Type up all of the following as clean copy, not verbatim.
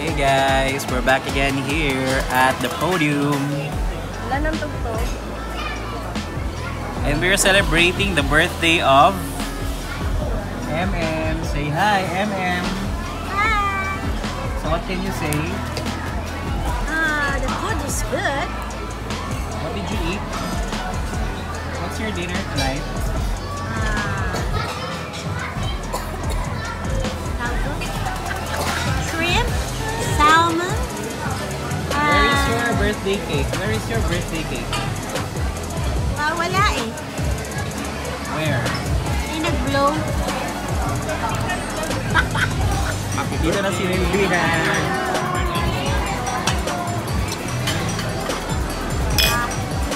Hey guys, we're back again here at the podium. And we're celebrating the birthday of MM. Say hi, MM. Hi. So what can you say? The food is good. What did you eat? What's your dinner tonight? Shrimp, salmon. Where is your birthday cake? Wala eh. Where? Ay, nag-blow. Dito na si Emilia.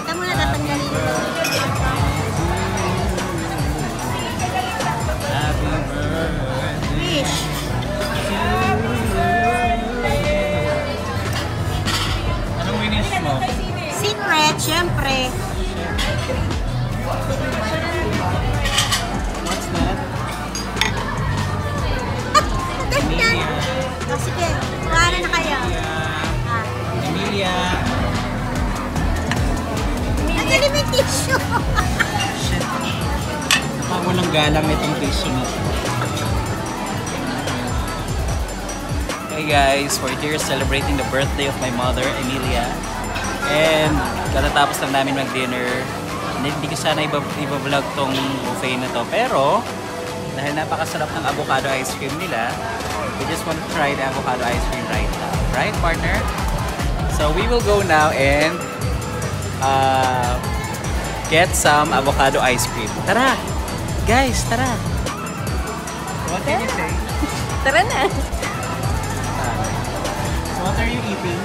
Kita muna tatanggalin ito. Happy birthday. Fish. Anong wish mo? Secret, syempre. What's that? Emilia. Oh, sige, para na kayo. Emilia. Ano yung tissue? Shit. Napawalang galang itong tissue na. Hey guys, we're here celebrating the birthday of my mother, Emilia. And katatapos lang namin mag-dinner. Hindi ko sana iba-vlog tong buffet na to, pero dahil napakasarap ng avocado ice cream nila, we just want to try the avocado ice cream right now, right partner? So we will go now and get some avocado ice cream. Tara! Guys, tara! What did you say? Tara na! What are you eating?